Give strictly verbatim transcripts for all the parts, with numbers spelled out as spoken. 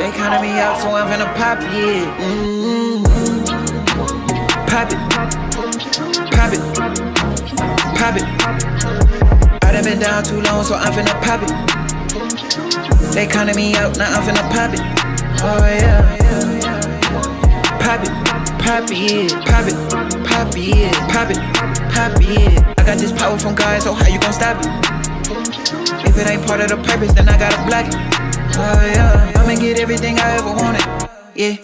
They counted me out, so I'm finna pop it. Yeah. Mm -hmm. Pop it, pop it, pop it. I done been down too long, so I'm finna pop it. They counted me out, now I'm finna pop it. Oh yeah, pop it, pop it, yeah, pop it, pop it, yeah, pop it, pop it, yeah. I got this power from God, so how you gon' stop it? If it ain't part of the purpose, then I gotta block it. Oh yeah, I'ma get everything I ever wanted. Yeah,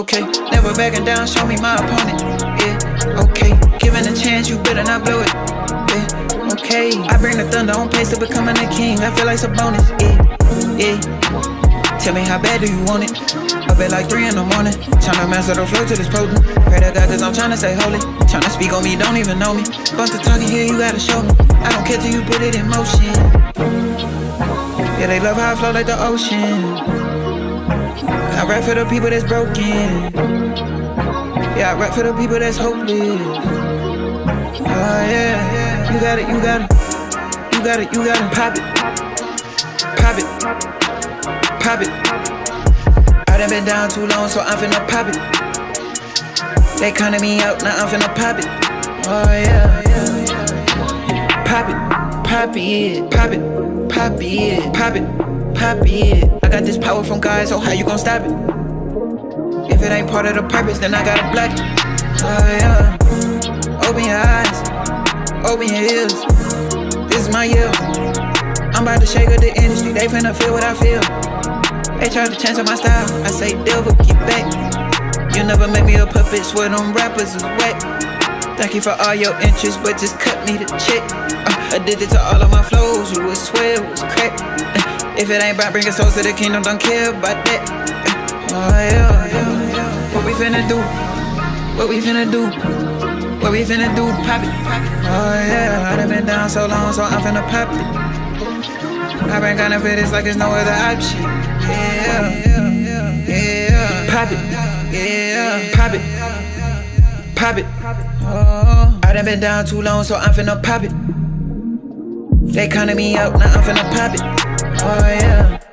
okay, never backing down, show me my opponent. Yeah, okay, given a chance, you better not blow it. Yeah, okay, I bring the thunder on pace to becoming a king. I feel like Sabonis. Yeah, yeah, tell me how bad do you want it? Up at like three in the morning, tryna master the flow to this potent. Pray to God cause I'm tryna stay holy. Tryna speak on me, don't even know me. Bunch of talking here, you gotta show me. I don't care till you put it in motion. Yeah, they love how I flow like the ocean. I rap for the people that's broken. Yeah, I rap for the people that's hopeless. Oh yeah, you got it, you got it. You got it, you got it. Pop it, pop it, pop it. I done been down too long, so I'm finna pop it. They counted me out, now I'm finna pop it. Oh yeah, pop it, pop it, yeah, pop it. Pop it, yeah. Pop it, pop it, yeah. I got this power from God, so how you gon' stop it? If it ain't part of the purpose, then I gotta block it. Oh yeah, open your eyes, open your ears. This is my year. I'm about to shake up the industry, they finna feel what I feel. They tried to change up my style, I say devil, keep back. You never make me a puppet, swear them rappers is wet. Thank you for all your interest, but just cut me the check. I did it to all of my flows, you would swear it was crack. uh, If it ain't about bringing souls to the kingdom, don't care about that. uh, Oh yeah, yeah, yeah. What we finna do? What we finna do? What we finna do? Pop it. Oh yeah, I done been down so long, so I'm finna pop it. I been gonna fit this like there's no other option. Yeah, yeah, pop it. Yeah, pop it, pop it. Oh, I done been down too long, so I'm finna pop it. They counted me out, now I'm finna pop it. Oh yeah.